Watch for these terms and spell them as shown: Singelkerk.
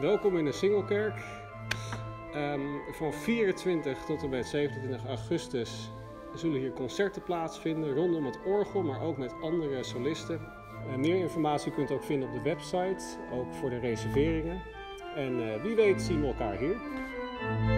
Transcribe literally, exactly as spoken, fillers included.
Welkom in de Singelkerk. Um, van vierentwintig tot en met zevenentwintig augustus zullen hier concerten plaatsvinden rondom het orgel, maar ook met andere solisten. Uh, meer informatie kunt u ook vinden op de website, ook voor de reserveringen. En uh, wie weet zien we elkaar hier.